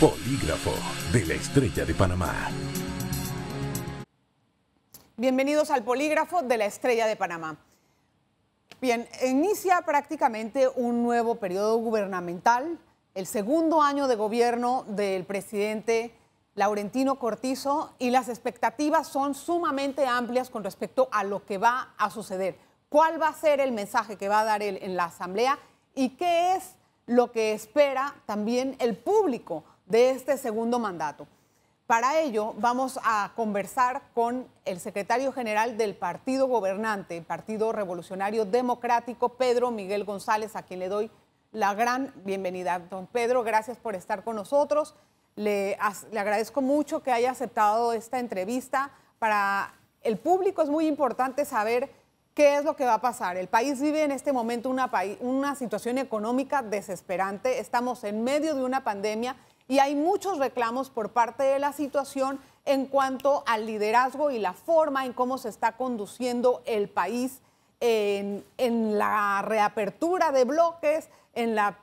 Polígrafo de la Estrella de Panamá. Bienvenidos al Polígrafo de la Estrella de Panamá. Bien, inicia prácticamente un nuevo periodo gubernamental, el segundo año de gobierno del presidente Laurentino Cortizo, y las expectativas son sumamente amplias con respecto a lo que va a suceder. ¿Cuál va a ser el mensaje que va a dar él en la Asamblea y qué es lo que espera también el público de este segundo mandato? Para ello vamos a conversar con el secretario general del partido gobernante, Partido Revolucionario Democrático, Pedro Miguel González, a quien le doy la gran bienvenida. Don Pedro, gracias por estar con nosotros. Le agradezco mucho que haya aceptado esta entrevista. Para el público es muy importante saber qué es lo que va a pasar. El país vive en este momento una situación económica desesperante. Estamos en medio de una pandemia y hay muchos reclamos por parte de la situación en cuanto al liderazgo y la forma en cómo se está conduciendo el país en la reapertura de bloques, en la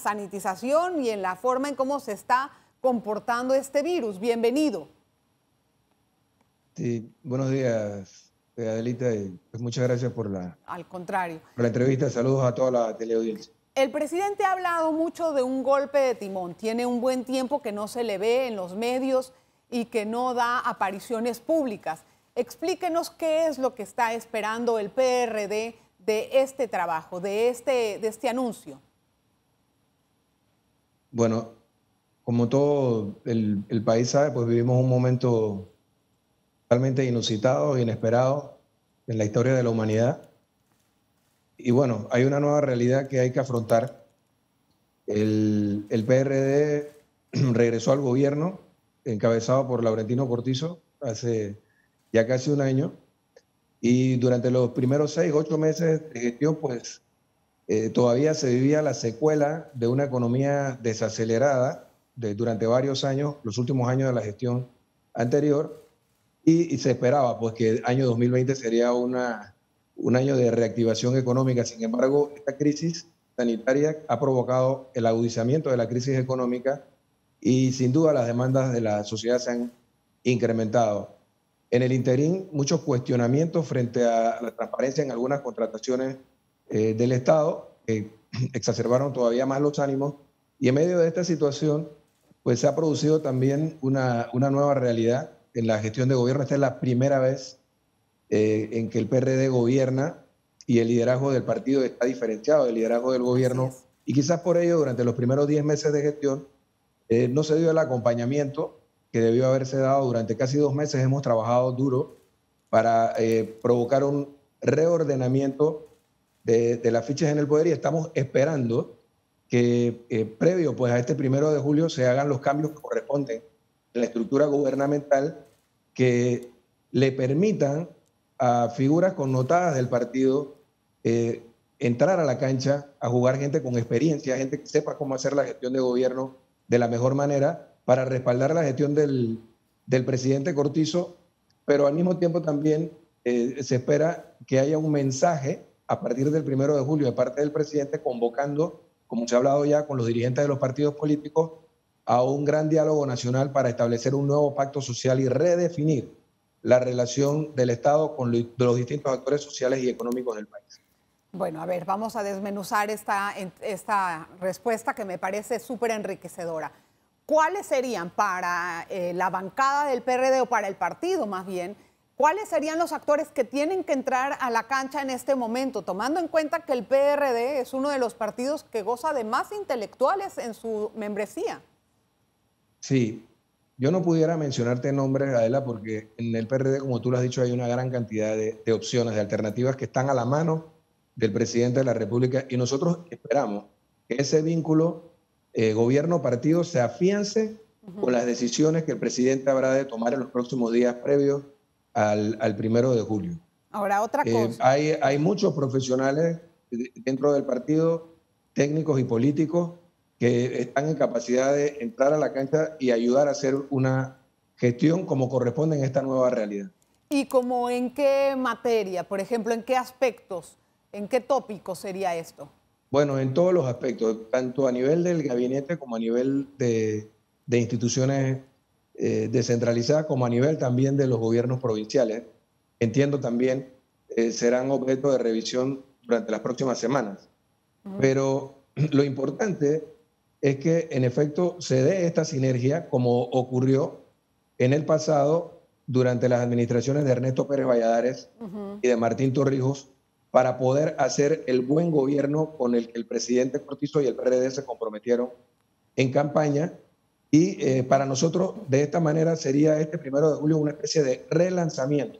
sanitización y en la forma en cómo se está comportando este virus. Bienvenido. Sí, buenos días, Adelita, y pues muchas gracias por la entrevista. Saludos a toda la teleaudiencia. El presidente ha hablado mucho de un golpe de timón. Tiene un buen tiempo que no se le ve en los medios y que no da apariciones públicas. Explíquenos qué es lo que está esperando el PRD de este trabajo, de este anuncio. Bueno, como todo el país sabe, pues vivimos un momento totalmente inusitado, inesperado en la historia de la humanidad. Y bueno, hay una nueva realidad que hay que afrontar. El PRD regresó al gobierno, encabezado por Laurentino Cortizo, hace ya casi un año. Y durante los primeros 6, 8 meses de gestión, pues todavía se vivía la secuela de una economía desacelerada durante varios años, los últimos años de la gestión anterior. Y se esperaba pues, que el año 2020 sería un año de reactivación económica. Sin embargo, esta crisis sanitaria ha provocado el agudizamiento de la crisis económica y sin duda las demandas de la sociedad se han incrementado. En el interín, muchos cuestionamientos frente a la transparencia en algunas contrataciones del Estado exacerbaron todavía más los ánimos, y en medio de esta situación pues, se ha producido también una nueva realidad en la gestión de gobierno. Esta es la primera vez en que el PRD gobierna y el liderazgo del partido está diferenciado del liderazgo del gobierno. Y quizás por ello, durante los primeros 10 meses de gestión, no se dio el acompañamiento que debió haberse dado. Durante casi 2 meses hemos trabajado duro para provocar un reordenamiento de las fichas en el poder, y estamos esperando que previo pues, a este 1 de julio se hagan los cambios que corresponden en la estructura gubernamental que le permitan a figuras connotadas del partido entrar a la cancha, a jugar, gente con experiencia, gente que sepa cómo hacer la gestión de gobierno de la mejor manera para respaldar la gestión del presidente Cortizo. Pero al mismo tiempo también se espera que haya un mensaje a partir del 1 de julio de parte del presidente convocando, como se ha hablado ya con los dirigentes de los partidos políticos, a un gran diálogo nacional para establecer un nuevo pacto social y redefinir la relación del Estado con los distintos actores sociales y económicos del país. Bueno, a ver, vamos a desmenuzar esta respuesta que me parece súper enriquecedora. ¿Cuáles serían para la bancada del PRD, o para el partido más bien, cuáles serían los actores que tienen que entrar a la cancha en este momento, tomando en cuenta que el PRD es uno de los partidos que goza de más intelectuales en su membresía? Sí. Yo no pudiera mencionarte nombres, Adela, porque en el PRD, como tú lo has dicho, hay una gran cantidad de opciones, de alternativas que están a la mano del presidente de la República, y nosotros esperamos que ese vínculo gobierno-partido se afiance con las decisiones que el presidente habrá de tomar en los próximos días previos al 1 de julio. Ahora, otra cosa. Hay muchos profesionales dentro del partido, técnicos y políticos, que están en capacidad de entrar a la cancha y ayudar a hacer una gestión como corresponde en esta nueva realidad. ¿Y como en qué materia? Por ejemplo, ¿en qué aspectos, en qué tópicos sería esto? Bueno, en todos los aspectos, tanto a nivel del gabinete como a nivel de instituciones descentralizadas como a nivel también de los gobiernos provinciales. Entiendo también serán objeto de revisión durante las próximas semanas. Pero lo importante es que en efecto se dé esta sinergia como ocurrió en el pasado durante las administraciones de Ernesto Pérez Valladares y de Martín Torrijos para poder hacer el buen gobierno con el que el presidente Cortizo y el PRD se comprometieron en campaña. Y para nosotros, de esta manera, sería este 1 de julio una especie de relanzamiento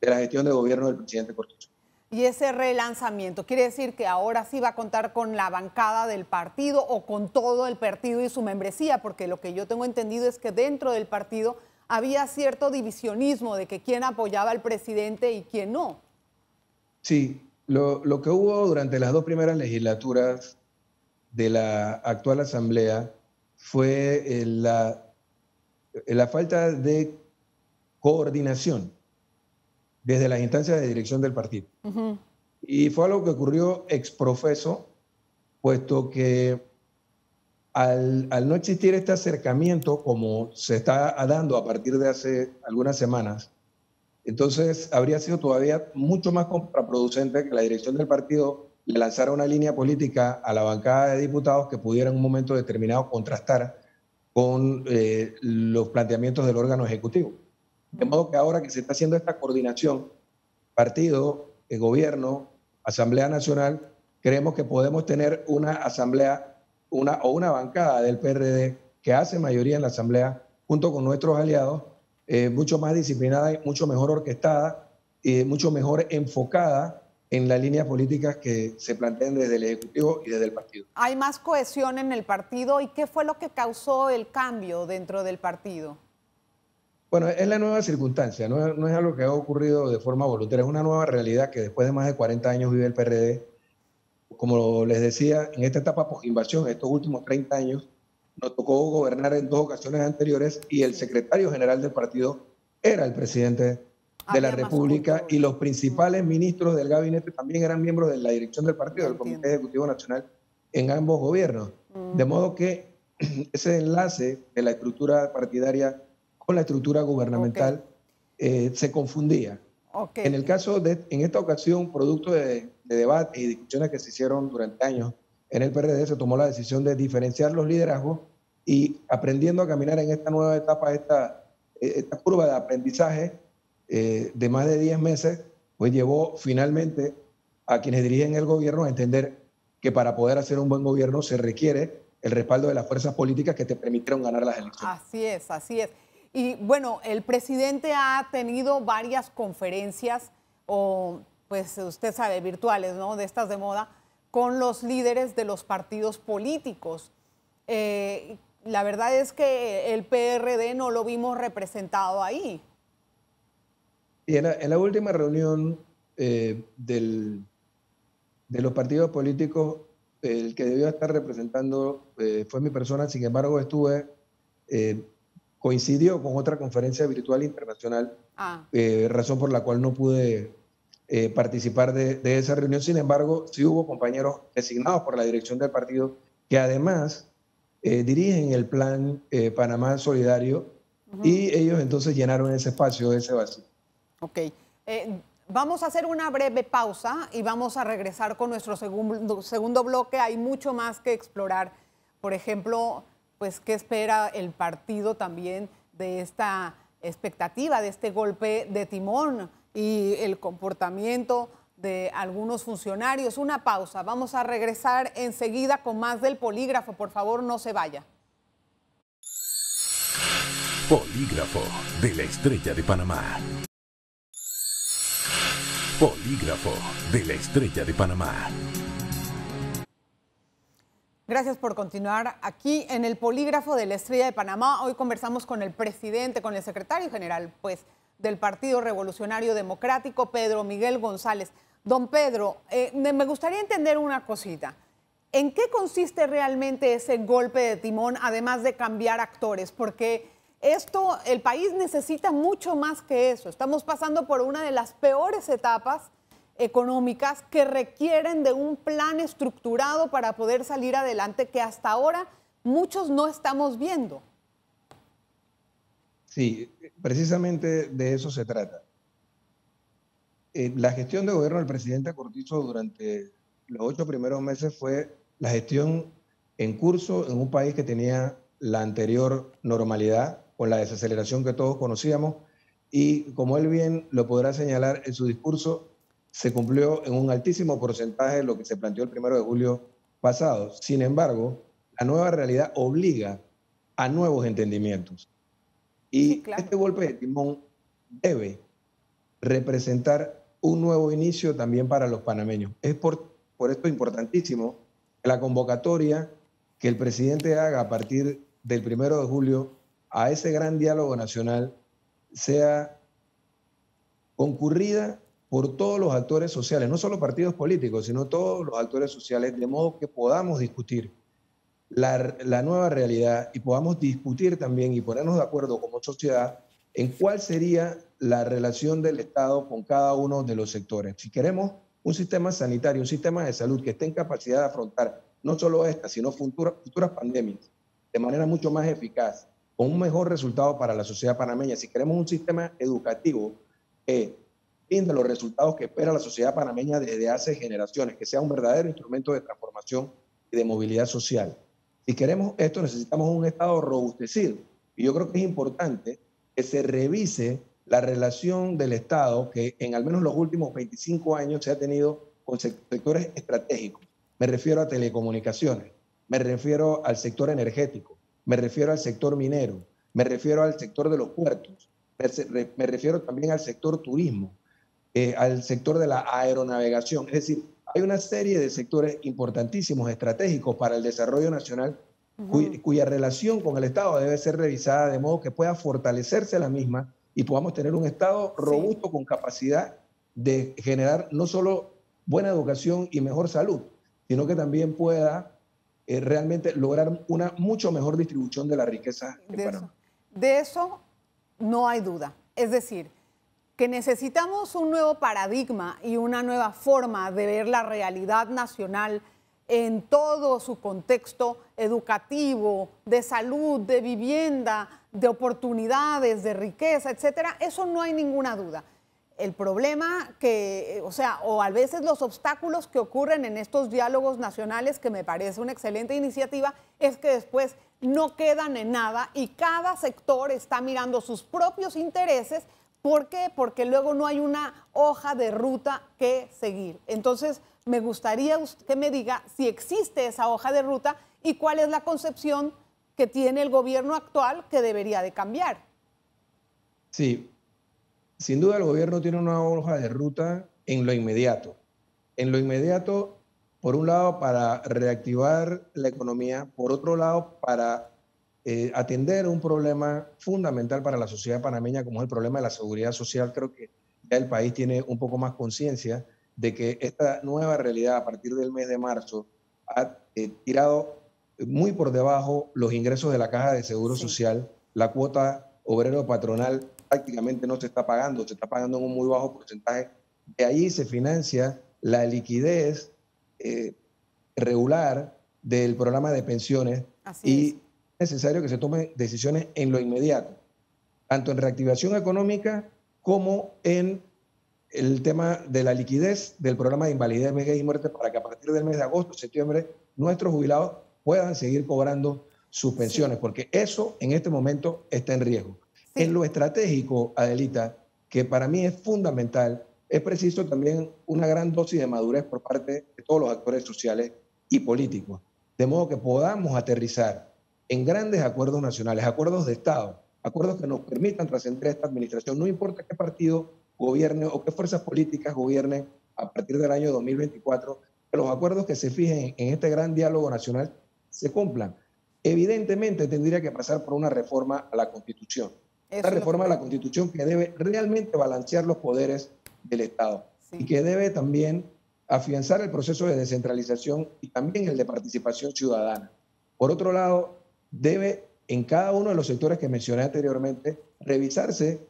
de la gestión de gobierno del presidente Cortizo. Y ese relanzamiento, ¿quiere decir que ahora sí va a contar con la bancada del partido o con todo el partido y su membresía? Porque lo que yo tengo entendido es que dentro del partido había cierto divisionismo de que quién apoyaba al presidente y quién no. Sí, lo que hubo durante las 2 primeras legislaturas de la actual Asamblea fue la falta de coordinación desde las instancias de dirección del partido. Y fue algo que ocurrió exprofeso, puesto que al no existir este acercamiento como se está dando a partir de hace algunas semanas, entonces habría sido todavía mucho más contraproducente que la dirección del partido le lanzara una línea política a la bancada de diputados que pudiera en un momento determinado contrastar con los planteamientos del órgano ejecutivo. De modo que ahora que se está haciendo esta coordinación, partido, gobierno, Asamblea Nacional, creemos que podemos tener una asamblea o una bancada del PRD que hace mayoría en la asamblea junto con nuestros aliados, mucho más disciplinada y mucho mejor orquestada y mucho mejor enfocada en las líneas políticas que se plantean desde el Ejecutivo y desde el partido. ¿Hay más cohesión en el partido y qué fue lo que causó el cambio dentro del partido? Bueno, es la nueva circunstancia, no es algo que ha ocurrido de forma voluntaria, es una nueva realidad que después de más de 40 años vive el PRD. Como les decía, en esta etapa post-invasión, estos últimos 30 años, nos tocó gobernar en 2 ocasiones anteriores y el secretario general del partido era el presidente de la República y los principales ministros del gabinete también eran miembros de la dirección del partido, del Comité Ejecutivo Nacional, en ambos gobiernos. De modo que ese enlace de la estructura partidaria con la estructura gubernamental se confundía. En el caso de, en esta ocasión, producto de debates y discusiones que se hicieron durante años en el PRD, se tomó la decisión de diferenciar los liderazgos y aprendiendo a caminar en esta nueva etapa, esta curva de aprendizaje de más de 10 meses, pues llevó finalmente a quienes dirigen el gobierno a entender que para poder hacer un buen gobierno se requiere el respaldo de las fuerzas políticas que te permitieron ganar las elecciones. Así es, así es. Y bueno, el presidente ha tenido varias conferencias, o pues usted sabe, virtuales, ¿no? De estas de moda, con los líderes de los partidos políticos. La verdad es que el PRD no lo vimos representado ahí. Y en la última reunión de los partidos políticos, el que debió estar representando fue mi persona, sin embargo estuve... coincidió con otra conferencia virtual internacional, razón por la cual no pude participar de esa reunión. Sin embargo, sí hubo compañeros designados por la dirección del partido que además dirigen el plan Panamá Solidario y ellos entonces llenaron ese espacio, ese vacío. Vamos a hacer una breve pausa y vamos a regresar con nuestro segundo bloque. Hay mucho más que explorar. Por ejemplo... pues qué espera el partido también de esta expectativa, de este golpe de timón y el comportamiento de algunos funcionarios. Una pausa, vamos a regresar enseguida con más del Polígrafo, por favor no se vaya. Polígrafo de la Estrella de Panamá. Polígrafo de la Estrella de Panamá. Gracias por continuar aquí en el Polígrafo de la Estrella de Panamá. Hoy conversamos con el presidente, con el secretario general, pues, del Partido Revolucionario Democrático, Pedro Miguel González. Don Pedro, me gustaría entender una cosita. ¿En qué consiste realmente ese golpe de timón, además de cambiar actores? Porque esto, el país necesita mucho más que eso. Estamos pasando por una de las peores etapas económicas que requieren de un plan estructurado para poder salir adelante que hasta ahora muchos no estamos viendo. Sí, precisamente de eso se trata. La gestión de gobierno del presidente Cortizo durante los 8 primeros meses fue la gestión en curso en un país que tenía la anterior normalidad, con la desaceleración que todos conocíamos, y como él bien lo podrá señalar en su discurso, se cumplió en un altísimo porcentaje lo que se planteó el 1 de julio pasado. Sin embargo, la nueva realidad obliga a nuevos entendimientos. Y sí, claro, este golpe de timón debe representar un nuevo inicio también para los panameños. Es por esto importantísimo que la convocatoria que el presidente haga a partir del 1 de julio a ese gran diálogo nacional sea concurrida por todos los actores sociales, no solo partidos políticos, sino todos los actores sociales, de modo que podamos discutir la nueva realidad y podamos discutir también y ponernos de acuerdo como sociedad en cuál sería la relación del Estado con cada uno de los sectores. Si queremos un sistema sanitario, un sistema de salud que esté en capacidad de afrontar no solo esta, sino futuras pandemias, de manera mucho más eficaz, con un mejor resultado para la sociedad panameña. Si queremos un sistema educativo que brinde los resultados que espera la sociedad panameña desde hace generaciones, que sea un verdadero instrumento de transformación y de movilidad social. Si queremos esto, necesitamos un Estado robustecido. Y yo creo que es importante que se revise la relación del Estado que en al menos los últimos 25 años se ha tenido con sectores estratégicos. Me refiero a telecomunicaciones, me refiero al sector energético, me refiero al sector minero, me refiero al sector de los puertos, me refiero también al sector turismo, al sector de la aeronavegación. Es decir, hay una serie de sectores importantísimos, estratégicos para el desarrollo nacional, cuya relación con el Estado debe ser revisada de modo que pueda fortalecerse la misma y podamos tener un Estado robusto, sí, con capacidad de generar no solo buena educación y mejor salud, sino que también pueda realmente lograr una mucho mejor distribución de la riqueza en Panamá. De eso no hay duda. Es decir, que necesitamos un nuevo paradigma y una nueva forma de ver la realidad nacional en todo su contexto educativo, de salud, de vivienda, de oportunidades, de riqueza, etcétera. Eso no hay ninguna duda. El problema que, o a veces los obstáculos que ocurren en estos diálogos nacionales, que me parece una excelente iniciativa, es que después no quedan en nada y cada sector está mirando sus propios intereses. ¿Por qué? Porque luego no hay una hoja de ruta que seguir. Entonces, me gustaría que me diga si existe esa hoja de ruta y cuál es la concepción que tiene el gobierno actual que debería de cambiar. Sí, sin duda el gobierno tiene una hoja de ruta en lo inmediato. En lo inmediato, por un lado, para reactivar la economía, por otro lado, para atender un problema fundamental para la sociedad panameña, como es el problema de la seguridad social. Creo que ya el país tiene un poco más conciencia de que esta nueva realidad a partir del mes de marzo ha tirado muy por debajo los ingresos de la Caja de Seguro, sí, Social. La cuota obrero patronal prácticamente no se está pagando, se está pagando en un muy bajo porcentaje. De ahí se financia la liquidez regular del programa de pensiones. Así es. Es necesario que se tomen decisiones en lo inmediato, tanto en reactivación económica como en el tema de la liquidez del programa de invalidez, vejez y muerte, para que a partir del mes de agosto, septiembre, nuestros jubilados puedan seguir cobrando sus pensiones, sí, porque eso en este momento está en riesgo. Sí. En lo estratégico, Adelita, que para mí es fundamental, es preciso también una gran dosis de madurez por parte de todos los actores sociales y políticos, de modo que podamos aterrizar en grandes acuerdos nacionales, acuerdos de Estado, acuerdos que nos permitan trascender esta administración, no importa qué partido gobierne o qué fuerzas políticas gobiernen a partir del año 2024, que los acuerdos que se fijen en este gran diálogo nacional se cumplan. Evidentemente tendría que pasar por una reforma a la Constitución. Una reforma a la Constitución que debe realmente balancear los poderes del Estado, sí, y que debe también afianzar el proceso de descentralización y también el de participación ciudadana. Por otro lado, debe en cada uno de los sectores que mencioné anteriormente revisarse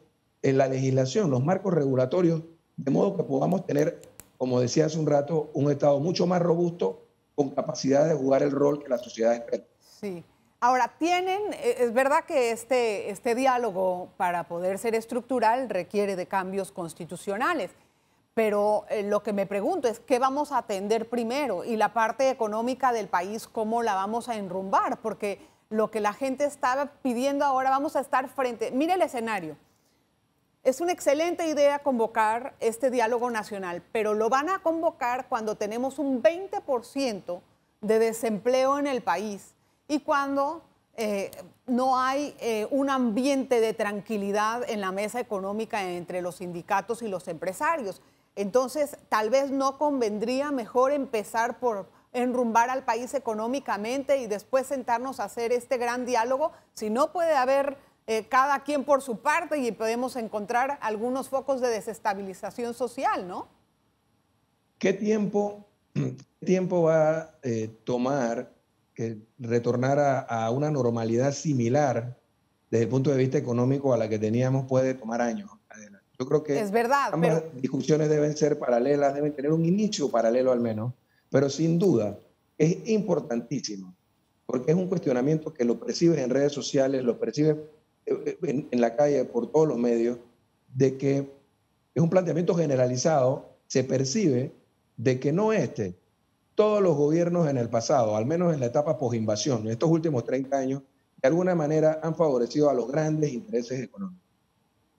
en la legislación, los marcos regulatorios, de modo que podamos tener, como decía hace un rato, un Estado mucho más robusto con capacidad de jugar el rol que la sociedad espera. Sí. Ahora, tienen, es verdad que este diálogo para poder ser estructural requiere de cambios constitucionales, pero lo que me pregunto es qué vamos a atender primero y la parte económica del país, cómo la vamos a enrumbar, porque lo que la gente estaba pidiendo ahora, vamos a estar frente, mire el escenario, es una excelente idea convocar este diálogo nacional, pero lo van a convocar cuando tenemos un 20% de desempleo en el país y cuando no hay un ambiente de tranquilidad en la mesa económica entre los sindicatos y los empresarios. Entonces, tal vez no convendría mejor empezar por enrumbar al país económicamente y después sentarnos a hacer este gran diálogo, si no puede haber cada quien por su parte y podemos encontrar algunos focos de desestabilización social, ¿no? ¿Qué tiempo va a tomar que retornar a una normalidad similar desde el punto de vista económico a la que teníamos? Puede tomar años. Yo creo que es verdad, ambas discusiones deben ser paralelas, deben tener un inicio paralelo al menos, pero sin duda es importantísimo porque es un cuestionamiento que lo percibes en redes sociales, lo percibes en la calle, por todos los medios, de que es un planteamiento generalizado, se percibe de que no todos los gobiernos en el pasado, al menos en la etapa posinvasión, en estos últimos 30 años, de alguna manera han favorecido a los grandes intereses económicos.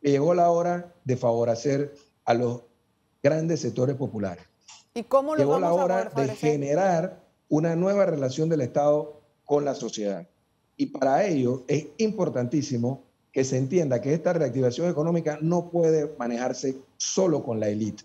Y llegó la hora de favorecer a los grandes sectores populares. ¿Y cómo lo vamos a favorecer? Llegó la hora de generar una nueva relación del Estado con la sociedad. Y para ello es importantísimo que se entienda que esta reactivación económica no puede manejarse solo con la élite.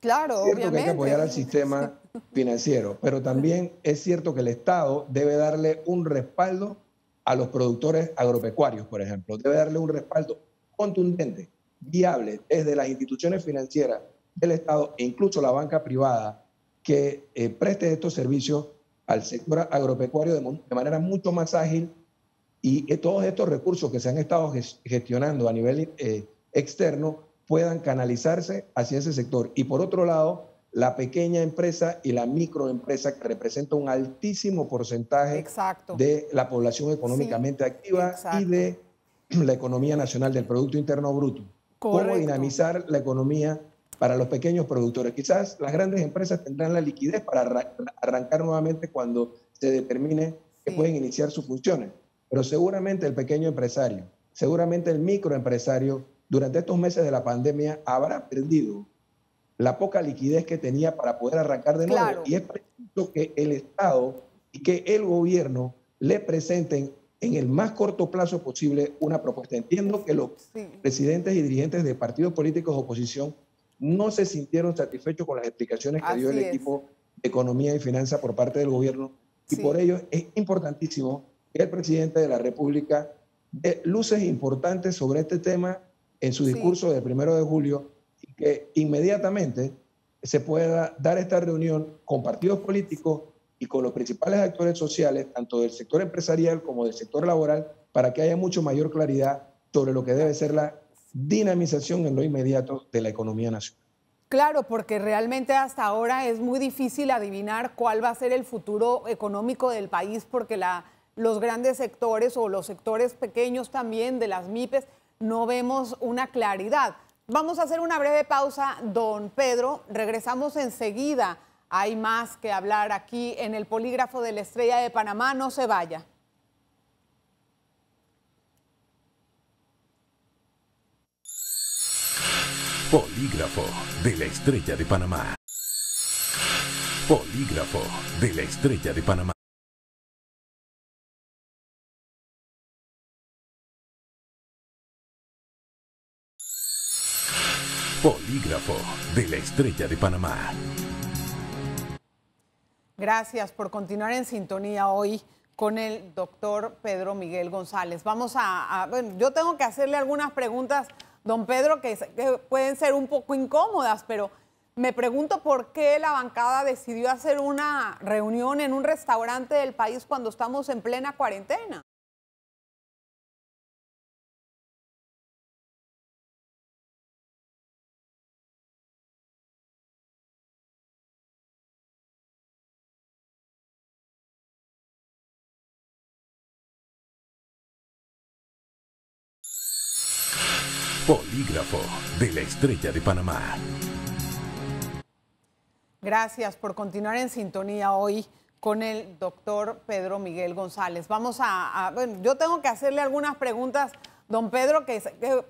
Claro, obviamente. Es cierto que hay que apoyar al sistema financiero, pero también es cierto que el Estado debe darle un respaldo a los productores agropecuarios, por ejemplo. Debe darle un respaldo contundente, viable, desde las instituciones financieras del Estado e incluso la banca privada que preste estos servicios al sector agropecuario de manera mucho más ágil, y todos estos recursos que se han estado gestionando a nivel externo puedan canalizarse hacia ese sector. Y por otro lado, la pequeña empresa y la microempresa, que representa un altísimo porcentaje de la población económicamente activa y de la economía nacional, del Producto Interno Bruto. Correcto. Cómo dinamizar la economía para los pequeños productores. Quizás las grandes empresas tendrán la liquidez para arrancar nuevamente cuando se determine que pueden iniciar sus funciones. Pero seguramente el pequeño empresario, seguramente el microempresario, durante estos meses de la pandemia habrá perdido la poca liquidez que tenía para poder arrancar de nuevo. Claro. Y es preciso que el Estado y que el gobierno le presenten en el más corto plazo posible una propuesta. Entiendo que los presidentes y dirigentes de partidos políticos de oposición no se sintieron satisfechos con las explicaciones que dio el equipo de Economía y Finanzas por parte del gobierno. Y por ello es importantísimo que el presidente de la República dé luces importantes sobre este tema en su discurso del 1 de julio, y que inmediatamente se pueda dar esta reunión con partidos políticos y con los principales actores sociales, tanto del sector empresarial como del sector laboral, para que haya mucho mayor claridad sobre lo que debe ser la dinamización en lo inmediato de la economía nacional. Claro, porque realmente hasta ahora es muy difícil adivinar cuál va a ser el futuro económico del país, porque los grandes sectores o los sectores pequeños también de las MIPES no vemos una claridad. Vamos a hacer una breve pausa, don Pedro. Regresamos enseguida. Hay más que hablar aquí en el Polígrafo de la Estrella de Panamá. No se vaya. Polígrafo de la Estrella de Panamá. Polígrafo de la Estrella de Panamá. Polígrafo de la Estrella de Panamá. Gracias por continuar en sintonía hoy con el doctor Pedro Miguel González. Vamos bueno, yo tengo que hacerle algunas preguntas, don Pedro, que pueden ser un poco incómodas, pero me pregunto por qué la bancada decidió hacer una reunión en un restaurante del país cuando estamos en plena cuarentena. Polígrafo de la Estrella de Panamá. Gracias por continuar en sintonía hoy con el doctor Pedro Miguel González. Vamos yo tengo que hacerle algunas preguntas, don Pedro, que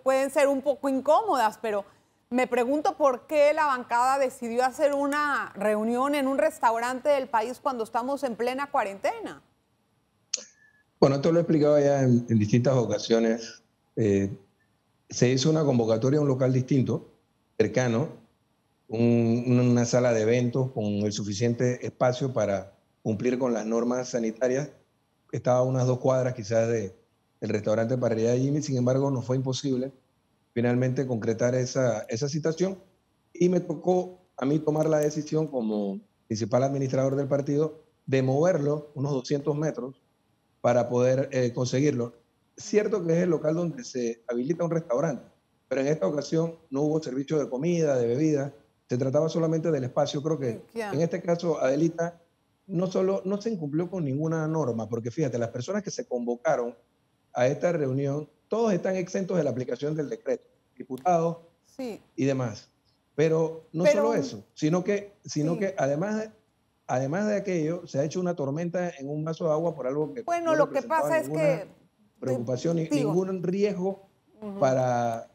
pueden ser un poco incómodas, pero me pregunto por qué la bancada decidió hacer una reunión en un restaurante del país cuando estamos en plena cuarentena. Bueno, esto lo he explicado ya en distintas ocasiones. Se hizo una convocatoria a un local distinto, cercano, una sala de eventos con el suficiente espacio para cumplir con las normas sanitarias. Estaba a unas 2 cuadras quizás del restaurante Parrilla Jimmy, sin embargo no fue imposible finalmente concretar esa citación y me tocó a mí tomar la decisión como principal administrador del partido de moverlo unos 200 metros para poder conseguirlo. Cierto que es el local donde se habilita un restaurante, pero en esta ocasión no hubo servicio de comida, de bebida, se trataba solamente del espacio. Creo que en este caso, Adelita, no se incumplió con ninguna norma, porque fíjate, las personas que se convocaron a esta reunión, todos están exentos de la aplicación del decreto, diputados y demás. Pero solo eso, sino que además de aquello, se ha hecho una tormenta en un vaso de agua por algo que... Bueno, no lo que pasa es que... preocupación y ningún riesgo para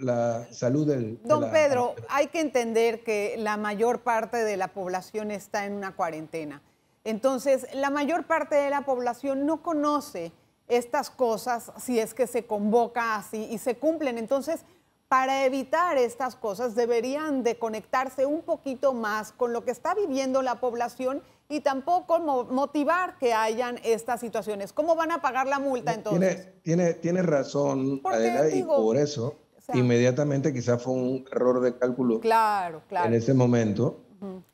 la salud del... Don Pedro, hay que entender que la mayor parte de la población está en una cuarentena. Entonces, la mayor parte de la población no conoce estas cosas si es que se convoca así y se cumplen. Entonces, para evitar estas cosas deberían de conectarse un poquito más con lo que está viviendo la población y tampoco motivar que hayan estas situaciones. ¿Cómo van a pagar la multa entonces? Tiene razón, Adela, y por eso inmediatamente quizás fue un error de cálculo en ese momento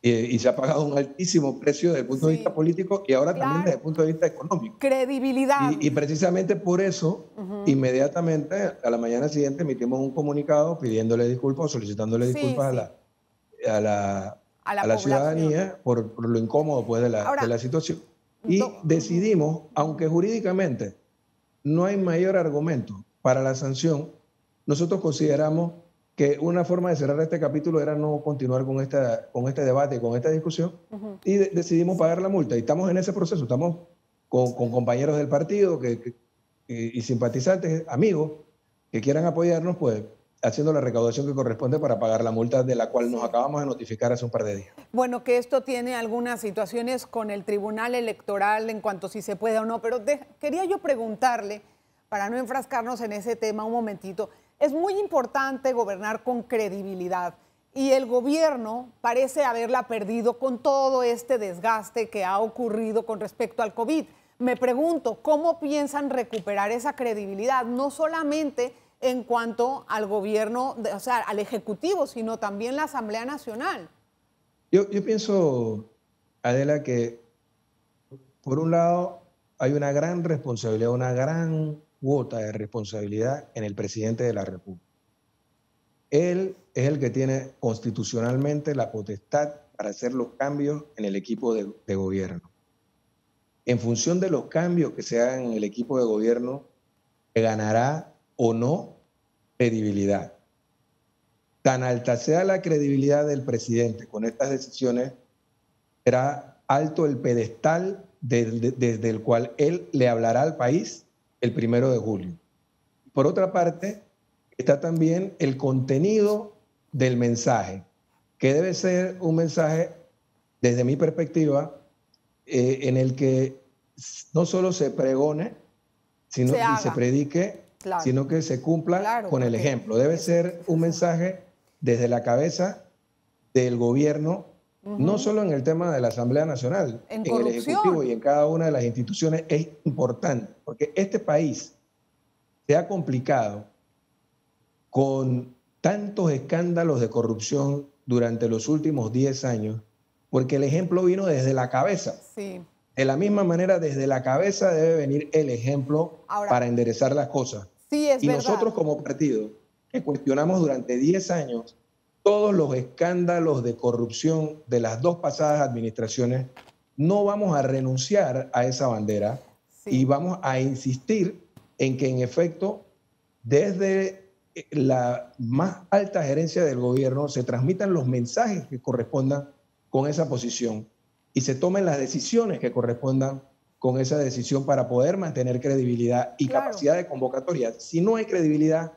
y se ha pagado un altísimo precio desde el punto de vista político y ahora también desde el punto de vista económico. Credibilidad. Y precisamente por eso inmediatamente a la mañana siguiente emitimos un comunicado pidiéndole disculpas, solicitándole disculpas a la ciudadadanía por lo incómodo pues, de la situación. Y decidimos, aunque jurídicamente no hay mayor argumento para la sanción, nosotros consideramos que una forma de cerrar este capítulo era no continuar con este debate, con esta discusión, y decidimos pagar la multa. Y estamos en ese proceso, estamos con compañeros del partido y simpatizantes, amigos, que quieran apoyarnos, pues, haciendo la recaudación que corresponde para pagar la multa de la cual nos acabamos de notificar hace un par de días. Bueno, que esto tiene algunas situaciones con el Tribunal Electoral en cuanto a si se puede o no, pero quería yo preguntarle, para no enfrascarnos en ese tema un momentito, es muy importante gobernar con credibilidad y el gobierno parece haberla perdido con todo este desgaste que ha ocurrido con respecto al COVID. Me pregunto, ¿cómo piensan recuperar esa credibilidad? No solamente en cuanto al gobierno, o sea, al Ejecutivo, sino también la Asamblea Nacional. Yo pienso, Adela, que por un lado hay una gran responsabilidad, una gran cuota de responsabilidad en el presidente de la República. Él es el que tiene constitucionalmente la potestad para hacer los cambios en el equipo de gobierno. En función de los cambios que se hagan en el equipo de gobierno, ganará o no credibilidad. Tan alta sea la credibilidad del presidente con estas decisiones, será alto el pedestal desde el cual él le hablará al país el 1 de julio. Por otra parte, está también el contenido del mensaje, que debe ser un mensaje, desde mi perspectiva, en el que no solo se pregone, sino que se predique, sino que se cumpla con el ejemplo. Debe ser un mensaje desde la cabeza del gobierno, no solo en el tema de la Asamblea Nacional, en el Ejecutivo y en cada una de las instituciones. Es importante, porque este país se ha complicado con tantos escándalos de corrupción durante los últimos 10 años, porque el ejemplo vino desde la cabeza. De la misma manera, desde la cabeza debe venir el ejemplo para enderezar las cosas. Nosotros como partido, que cuestionamos durante 10 años todos los escándalos de corrupción de las 2 pasadas administraciones, no vamos a renunciar a esa bandera y vamos a insistir en que, en efecto, desde la más alta gerencia del gobierno se transmitan los mensajes que correspondan con esa posición y se tomen las decisiones que correspondan con esa decisión para poder mantener credibilidad y capacidad de convocatoria. Si no hay credibilidad,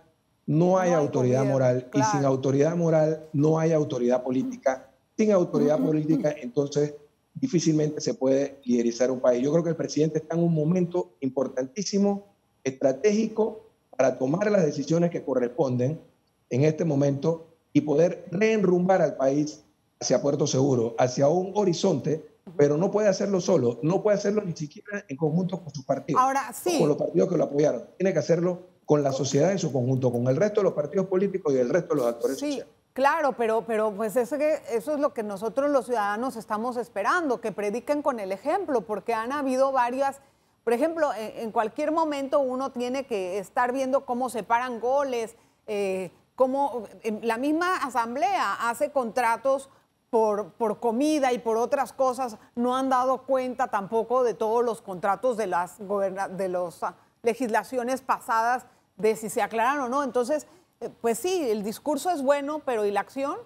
no hay autoridad moral. Y sin autoridad moral no hay autoridad política. Sin autoridad política, entonces, difícilmente se puede liderizar un país. Yo creo que el presidente está en un momento importantísimo, estratégico, para tomar las decisiones que corresponden en este momento y poder reenrumbar al país hacia puerto seguro, hacia un horizonte, pero no puede hacerlo solo, no puede hacerlo ni siquiera en conjunto con sus partidos, con los partidos que lo apoyaron. Tiene que hacerlo con la sociedad en su conjunto, con el resto de los partidos políticos y el resto de los actores sociales. Claro, pero pues eso es lo que nosotros los ciudadanos estamos esperando, que prediquen con el ejemplo, porque han habido varias... Por ejemplo, en cualquier momento uno tiene que estar viendo cómo se paran goles, cómo la misma asamblea hace contratos por comida y por otras cosas. No han dado cuenta tampoco de todos los contratos de las legislaciones pasadas, de si se aclaran o no. Entonces, pues sí, el discurso es bueno, pero ¿y la acción?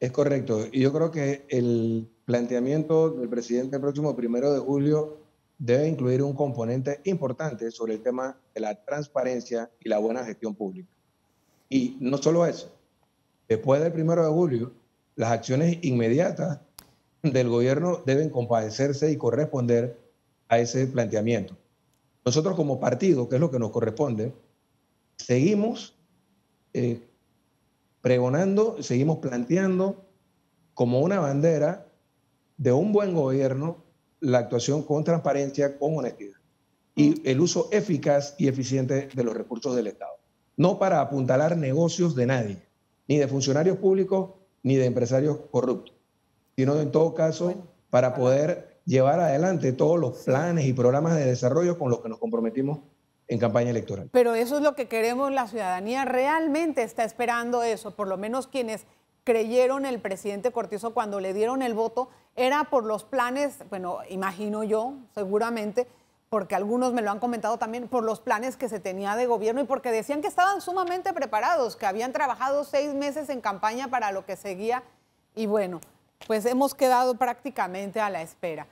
Es correcto. Y yo creo que el planteamiento del presidente el próximo 1 de julio debe incluir un componente importante sobre el tema de la transparencia y la buena gestión pública. Y no solo eso. Después del 1 de julio, las acciones inmediatas del gobierno deben compadecerse y corresponder a ese planteamiento. Nosotros como partido, que es lo que nos corresponde, seguimos pregonando, seguimos planteando como una bandera de un buen gobierno la actuación con transparencia, con honestidad y el uso eficaz y eficiente de los recursos del Estado. No para apuntalar negocios de nadie, ni de funcionarios públicos, ni de empresarios corruptos, sino en todo caso para poder llevar adelante todos los planes y programas de desarrollo con los que nos comprometimos en campaña electoral. Pero eso es lo que queremos, la ciudadanía realmente está esperando eso, por lo menos quienes creyeron el presidente Cortizo cuando le dieron el voto, era por los planes, bueno, imagino yo, seguramente, porque algunos me lo han comentado también, por los planes que se tenía de gobierno y porque decían que estaban sumamente preparados, que habían trabajado 6 meses en campaña para lo que seguía y bueno, pues hemos quedado prácticamente a la espera.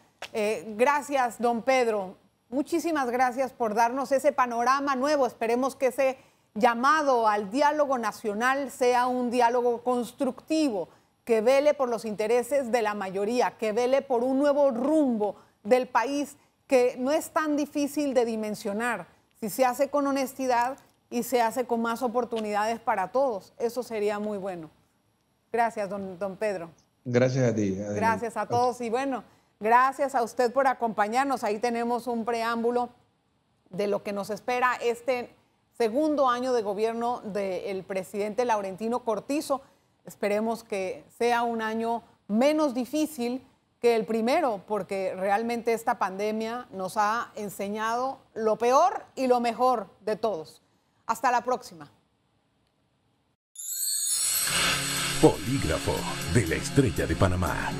Gracias, don Pedro, muchísimas gracias por darnos ese panorama nuevo, esperemos que ese llamado al diálogo nacional sea un diálogo constructivo, que vele por los intereses de la mayoría, que vele por un nuevo rumbo del país que no es tan difícil de dimensionar, si se hace con honestidad y se hace con más oportunidades para todos. Eso sería muy bueno. Gracias, don Pedro. Gracias a ti. Adelante. Gracias a todos y bueno, gracias a usted por acompañarnos. Ahí tenemos un preámbulo de lo que nos espera este segundo año de gobierno del presidente Laurentino Cortizo. Esperemos que sea un año menos difícil que el primero, porque realmente esta pandemia nos ha enseñado lo peor y lo mejor de todos. Hasta la próxima. Polígrafo de la Estrella de Panamá.